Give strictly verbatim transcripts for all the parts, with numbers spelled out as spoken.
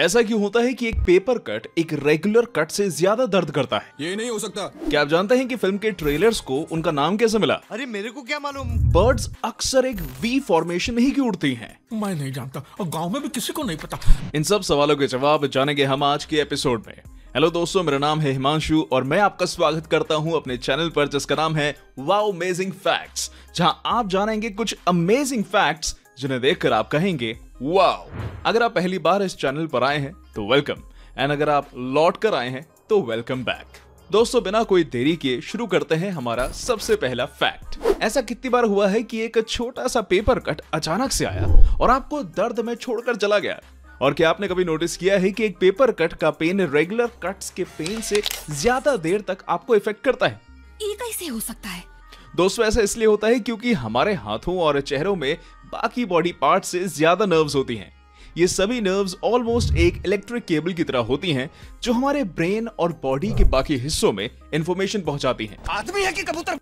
ऐसा क्यों होता है कि एक पेपर कट एक रेगुलर कट से ज्यादा दर्द करता है? ये नहीं हो सकता। क्या आप जानते हैं कि फिल्म के ट्रेलर्स को उनका नाम कैसे मिला? अरे मेरे को क्या मालूम। बर्ड्स अक्सर एक वी फॉर्मेशन ही क्यों उड़ती हैं? मैं नहीं जानता और गांव में भी किसी को नहीं पता। इन सब सवालों के जवाब जानेंगे हम आज के एपिसोड में। हेलो दोस्तों, मेरा नाम है हिमांशु और मैं आपका स्वागत करता हूं अपने चैनल पर जिसका नाम है वाओमेजिंग फैक्ट्स, जहां आप जानेंगे कुछ अमेजिंग फैक्ट्स जिन्हें देखकर आप कहेंगे वाओ। अगर आप पहली बार इस चैनल पर आए हैं तो वेलकम, एंड अगर आप लौट कर आए हैं तो वेलकम बैक। दोस्तों, बिना कोई देरी के शुरू करते हैं हमारा सबसे पहला फैक्ट। ऐसा कितनी बार हुआ है कि एक छोटा सा पेपर कट अचानक से आया और आपको दर्द में छोड़कर चला गया? और क्या आपने कभी नोटिस किया है कि एक पेपर कट का पेन रेगुलर कट्स के पेन से ज्यादा देर तक आपको इफेक्ट करता है? ये कैसे हो सकता है? दोस्तों, ऐसा इसलिए होता है क्योंकि हमारे हाथों और चेहरों में बाकी बॉडी पार्ट से ज्यादा नर्व्स होती हैं। ये सभी नर्व्स ऑलमोस्ट एक इलेक्ट्रिक केबल की तरह होती हैं, जो हमारे ब्रेन और बॉडी के बाकी हिस्सों में इंफॉर्मेशन पहुंचाती हैं। आदमी है कि कबूतर?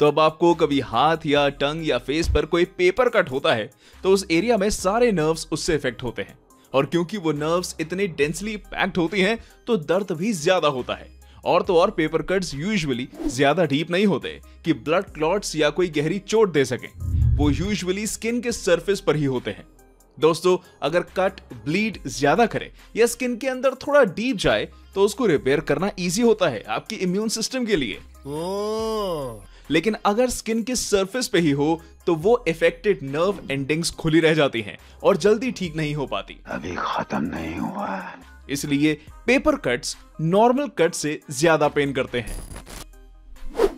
तो अब आपको कभी हाथ या टंग या फेस पर कोई पेपर कट होता है तो उस एरिया में सारे नर्व्स उससे इफेक्ट होते हैं, और क्योंकि वो नर्व्स इतने डेंसली पैक्ड होती हैं तो दर्द भी ज्यादा होता है। और तो और पेपर कट्स यूजुअली ज्यादा डीप नहीं होते कि ब्लड क्लॉट्स या कोई गहरी चोट दे सके, वो यूजुअली स्किन के सरफेस पर ही होते हैं। दोस्तों, अगर कट ब्लीड ज्यादा करे या स्किन के अंदर थोड़ा डीप जाए तो उसको रिपेयर करना इजी होता है आपकी इम्यून सिस्टम के लिए। ओ। लेकिन अगर स्किन के सरफेस पे ही हो तो वो इफेक्टेड नर्व एंडिंग्स खुली रह जाती हैं और जल्दी ठीक नहीं हो पाती। अभी खत्म नहीं हुआ। इसलिए पेपर कट्स नॉर्मल कट से ज्यादा पेन करते हैं।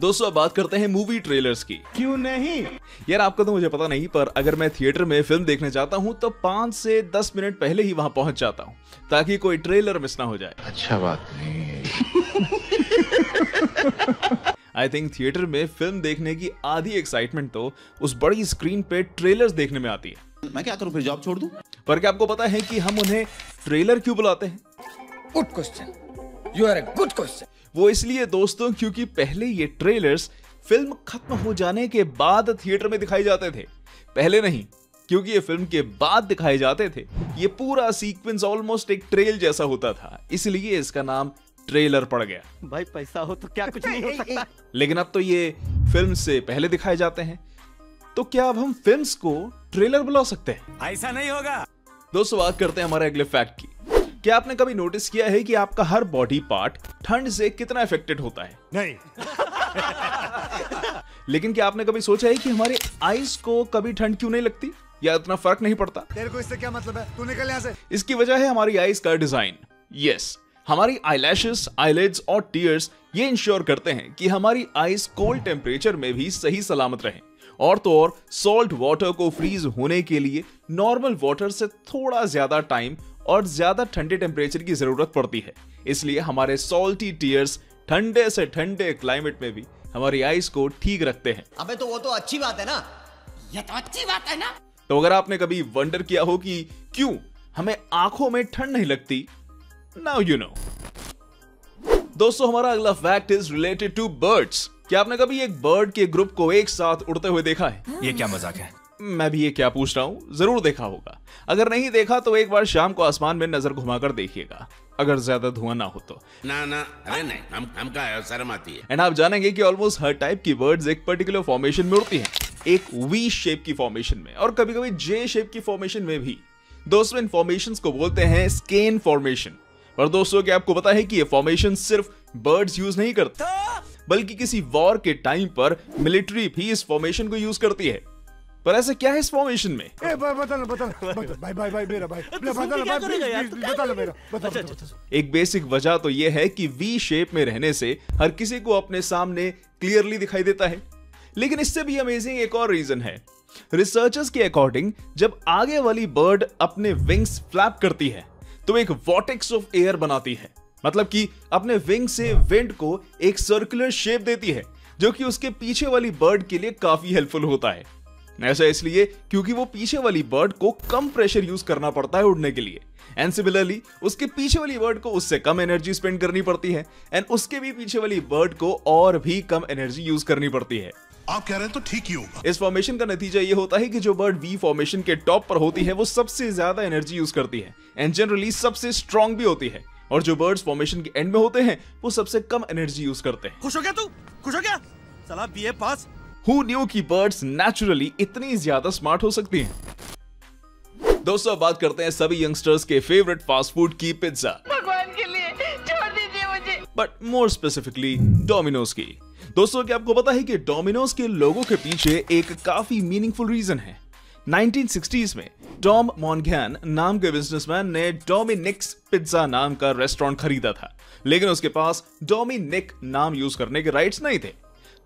दोस्तों, अब बात करते हैं मूवी ट्रेलर्स की। क्यों नहीं? यार आपका तो मुझे पता नहीं, पर अगर मैं थिएटर में फिल्म देखने जाता हूं तो पांच से दस मिनट पहले ही वहां पहुंच जाता हूं ताकि कोई ट्रेलर मिस ना हो जाए। अच्छा बात नहीं है। आई थिंक थिएटर में फिल्म देखने की आधी एक्साइटमेंट तो उस बड़ी स्क्रीन पे ट्रेलर्स देखने में आती है। मैं क्या करूं, फिर जॉब छोड़ दूं? पर क्या आपको पता है कि हम उन्हें ट्रेलर क्यों बुलाते हैं? Good question, you are a good question. वो इसलिए दोस्तों क्योंकि पहले ये ट्रेलर्स फिल्म खत्म हो जाने के बाद थिएटर में दिखाई जाते थे। पहले नहीं, क्योंकि ये फिल्म के बाद दिखाए जाते थे। ये पूरा सीक्वेंस ऑलमोस्ट एक ट्रेल जैसा होता था, इसलिए इसका नाम ट्रेलर पड़ गया। भाई पैसा हो तो क्या कुछ नहीं हो सकता। लेकिन अब तो ये फिल्म से पहले दिखाए जाते हैं, तो क्या अब हम फिल्म्स को ट्रेलर बुला सकते हैं? ऐसा नहीं होगा। दोस्तों, बात करते हैं हमारे अगले फैक्ट की। क्या आपने कभी नोटिस किया है कि आपका हर बॉडी पार्ट ठंड से कितना इफेक्टेड होता है? नहीं। लेकिन क्या आपने कभी सोचा है कि हमारे आईज को कभी ठंड क्यों नहीं लगती या इतना फर्क नहीं पड़ता? तेरे को इससे क्या मतलब है, तू निकल यहाँ से। इसकी वजह है हमारी आईज का डिजाइन। यस, हमारी आईलैशेस, आईलिड्स और टीयर्स ये इंश्योर करते हैं कि हमारी आईज कोल्ड टेम्परेचर में भी सही सलामत रहे। और तो और सॉल्ट वाटर को फ्रीज होने के लिए नॉर्मल वाटर से थोड़ा ज्यादा टाइम और ज्यादा ठंडे टेम्परेचर की जरूरत पड़ती है, इसलिए हमारे सॉल्टी टीयर्स ठंडे से ठंडे क्लाइमेट में भी हमारी आइस को ठीक रखते हैं। अबे तो वो तो अच्छी बात है ना, ये तो अच्छी बात है ना। तो अगर आपने कभी वंडर किया हो कि क्यों हमें आंखों में ठंड नहीं लगती, नाउ यू नो। दोस्तों, हमारा अगला fact is related to birds. क्या आपने कभी एक बर्ड के ग्रुप को एक साथ उड़ते हुए देखा है? ये क्या मजाक है? मैं भी ये क्या पूछ रहा हूँ, जरूर देखा होगा। अगर नहीं देखा तो एक बार शाम को आसमान में नजर घुमाकर देखिएगा, अगर ज्यादा धुआं ना हो तो। ना ना, अरे नहीं, हम हमका शर्म आती है। एंड आप जानेंगे कि ऑलमोस्ट हर टाइप की बर्ड्स एक पर्टिकुलर फॉर्मेशन में उड़ती हैं, एक वी शेप की फॉर्मेशन में और कभी कभी जे शेप की फॉर्मेशन में भी। दोस्तों, इन फॉर्मेशन को बोलते हैं स्केन फॉर्मेशन। और दोस्तों, क्या आपको पता है कि ये फॉर्मेशन सिर्फ बर्ड्स यूज नहीं करते, बल्कि किसी वॉर के टाइम पर मिलिट्री भी इस फॉर्मेशन को यूज करती है। पर ऐसा क्या है इस फॉर्मेशन में? ए, बतल, बतल, बतल, भाई भाई भाई मेरा भाई, एक बेसिक वजह तो यह है कि वी शेप में रहने से हर किसी को अपने सामने क्लियरली दिखाई देता है। लेकिन इससे भी अमेजिंग एक और रीजन है। रिसर्चर्स के अकॉर्डिंग जब आगे वाली बर्ड अपने विंग्स फ्लैप करती है तो एक वॉर्टेक्स ऑफ एयर बनाती है, मतलब कि अपने विंग से विंड को एक सर्कुलर शेप देती है, जो कि उसके पीछे वाली बर्ड के लिए काफी हेल्पफुल होता है। ऐसा इसलिए क्योंकि वो पीछे वाली बर्ड को कम प्रेशर यूज करना पड़ता है उड़ने के लिए, एंड सिमिलरली उसके पीछे वाली बर्ड को उससे कम एनर्जी स्पेंड करनी पड़ती है, एंड उसके भी पीछे वाली बर्ड को और भी कम एनर्जी यूज करनी पड़ती है। आप कह रहे हैं तो ठीक ही होगा। इस फॉर्मेशन का नतीजा ये होता है कि जो बर्ड वी फॉर्मेशन के टॉप पर होती है वो सबसे ज्यादा एनर्जी यूज करती है एंड जनरली सबसे स्ट्रॉन्ग भी होती है, और जो बर्ड्स फॉर्मेशन के एंड में होते हैं वो सबसे कम एनर्जी यूज करते हैं। खुश हो गया तू? खुश हो गया? साला बीए पास। हु न्यू कि बर्ड्स नेचुरली इतनी ज्यादा स्मार्ट हो सकती हैं। दोस्तों बात करते हैं सभी यंगस्टर्स के फेवरेट फास्ट फूड की पिज्जा, भगवान के लिए छोड़ दीजिए मुझे, बट मोर स्पेसिफिकली डोमिनोज की। दोस्तों क्या आपको पता है कि डोमिनोज के लोगों के पीछे एक काफी मीनिंगफुल रीजन है। नाइनटीन सिक्सटीज़ में टॉम मॉनघैन नाम के बिजनेसमैन ने डोमिनिक्स पिज्जा नाम का रेस्टोरेंट खरीदा था, लेकिन उसके पास डोमिनिक नाम यूज करने के राइट्स नहीं थे,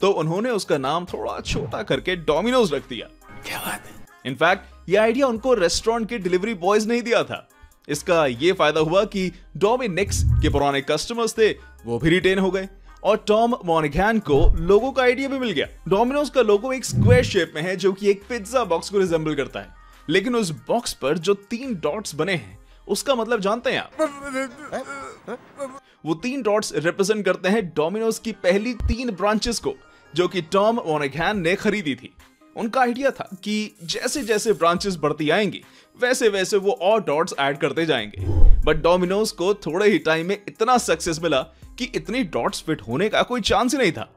तो उन्होंने उसका नाम थोड़ा छोटा करके डोमिनोज रख दिया। क्या बात है। इनफैक्ट ये आइडिया उनको रेस्टोरेंट के डिलीवरी बॉयज ने दिया था। इसका ये फायदा हुआ कि डोमिनिक्स के पुराने कस्टमर्स थे वो भी रिटेन हो गए, और टॉम मॉनघैन को लोगों का आइडिया भी मिल गया। डोमिनोज का लोगो एक स्क्वायर शेप में है जो कि एक पिज्जा बॉक्स को रिजेंबल करता है, लेकिन उस बॉक्स पर जो तीन डॉट्स बने हैं उसका मतलब जानते हैं आप? वो तीन डॉट्स रिप्रेजेंट करते हैं डोमिनोज की पहली तीन ब्रांचेस को, जो कि टॉम मॉनघैन ने खरीदी थी। उनका आइडिया था कि जैसे जैसे ब्रांचेस बढ़ती आएंगी वैसे वैसे वो और डॉट्स ऐड करते जाएंगे, बट डोमिनोज को थोड़े ही टाइम में इतना सक्सेस मिला कि इतनी डॉट्स फिट होने का कोई चांस ही नहीं था,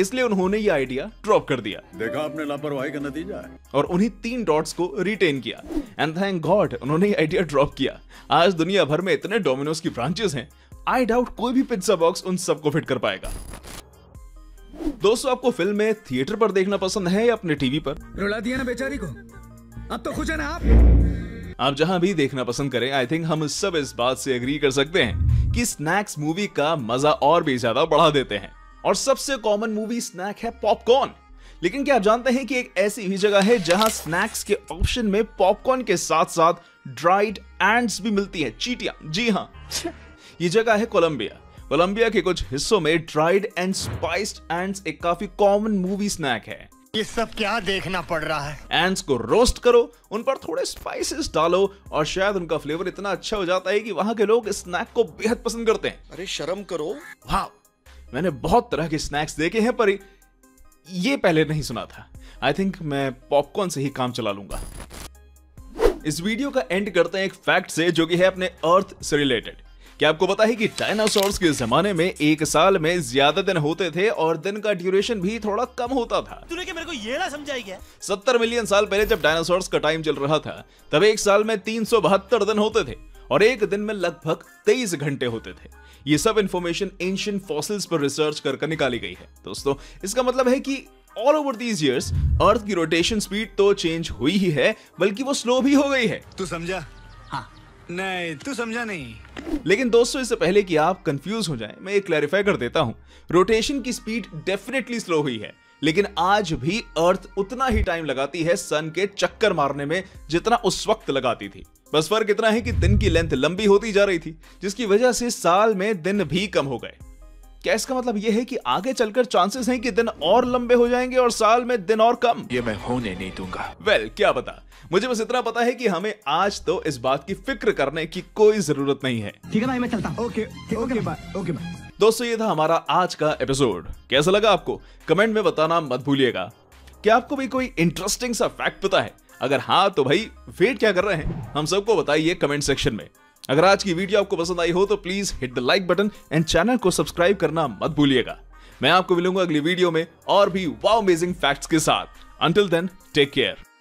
इसलिए उन्होंने ये आइडिया ड्रॉप कर दिया। देखा आपने लापरवाही का नतीजा है। और उन्हीं तीन डॉट्स को रिटेन किया, एंड थैंक गॉड उन्होंने ये आइडिया ड्रॉप किया। आज दुनिया भर में इतने डोमिनोज की ब्रांचेस हैं, आई डाउट कोई भी पिज्जा बॉक्स उन सबको फिट कर पाएगा। दोस्तों आपको फिल्में थिएटर पर देखना पसंद है या अपने टीवी पर? रुला दिया ना बेचारी को, अब तो खुश है ना आप? आप जहां भी देखना पसंद करें, आई थिंक हम सब इस बात से एग्री कर सकते हैं कि स्नैक्स मूवी का मजा और भी ज्यादा बढ़ा देते हैं, और सबसे कॉमन मूवी स्नैक है पॉपकॉर्न। लेकिन क्या आप जानते हैं कि एक ऐसी भी जगह है जहां स्नैक्स के ऑप्शन में पॉपकॉर्न के साथ साथ ड्राइड एंट्स भी मिलती हैं, चीटियां। जी हां, ये जगह है कोलंबिया। कोलंबिया के कुछ हिस्सों में ड्राइड एंड स्पाइस्ड एंट्स एक काफी कॉमन मूवी स्नैक है। ये सब क्या देखना पड़ रहा है? एंट्स को रोस्ट करो, उन पर थोड़े स्पाइसेस डालो, और शायद उनका फ्लेवर इतना अच्छा हो जाता है कि वहां के लोग इस स्नैक को बेहद पसंद करते हैं। अरे शर्म करो। वाह, मैंने बहुत तरह के स्नैक्स देखे हैं पर ये पहले नहीं सुना था। आई थिंक मैं पॉपकॉर्न से ही काम चला लूंगा। इस वीडियो का एंड करते हैं एक फैक्ट से जो कि है अपने अर्थ से रिलेटेड। क्या आपको पता है कि डायनासोर्स के जमाने में एक साल में ज्यादा दिन होते थे और दिन का ड्यूरेशन भी थोड़ा कम होता था? तूने क्या मेरे को ये ना समझाई क्या? सत्तर मिलियन साल पहले जब डायनासोर्स का टाइम चल रहा था तब एक साल में तीन सौ बहत्तर दिन होते थे और एक दिन में लगभग तेईस घंटे होते थे। ये सब इंफॉर्मेशन एंशिएंट फॉसिल्स पर रिसर्च करके निकाली गई है। दोस्तों इसका मतलब है कि ऑल ओवर दीज ईयर्स अर्थ की रोटेशन स्पीड तो चेंज हुई ही है, बल्कि वो स्लो भी हो गई है। तू समझा? हाँ। नहीं, तू समझा नहीं। लेकिन दोस्तों इससे पहले कि आप कंफ्यूज हो जाएं, मैं ये क्लैरिफाई कर देता हूं, रोटेशन की स्पीड डेफिनेटली स्लो हुई है, लेकिन आज भी अर्थ उतना ही टाइम लगाती है सन के चक्कर मारने में जितना उस वक्त लगाती थी। बस फर्क इतना है कि दिन की लेंथ लंबी होती जा रही थी, जिसकी वजह से साल में दिन भी कम हो गए। क्या इसका मतलब यह है कि आगे चलकर चांसेस हैं कि दिन और लंबे हो जाएंगे और साल में दिन और कम? ये मैं होने नहीं दूंगा। वेल well, क्या पता। मुझे बस इतना पता है कि हमें आज तो इस बात की फिक्र करने की कोई जरूरत नहीं है। ठीक है भाई, मैं चलता हूं। Okay okay bye. Okay bye. दोस्तों ये था हमारा आज का एपिसोड। कैसा लगा आपको कमेंट में बताना मत भूलिएगा। क्या आपको भी कोई इंटरेस्टिंग सा फैक्ट पता है? अगर हाँ तो भाई वेट क्या कर रहे हैं, हम सबको बताइए कमेंट सेक्शन में। अगर आज की वीडियो आपको पसंद आई हो तो please hit the like button and channel को सब्सक्राइब करना मत भूलिएगा। मैं आपको मिलूंगा अगली वीडियो में और भी वाओमेजिंग फैक्ट्स के साथ। Until then take care.